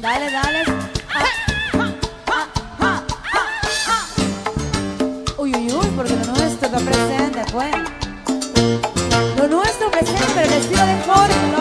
Dale, dale. Uy, uy, uy, porque lo nuestro está presente, pues. Lo nuestro presente, pero el estilo de Jorge.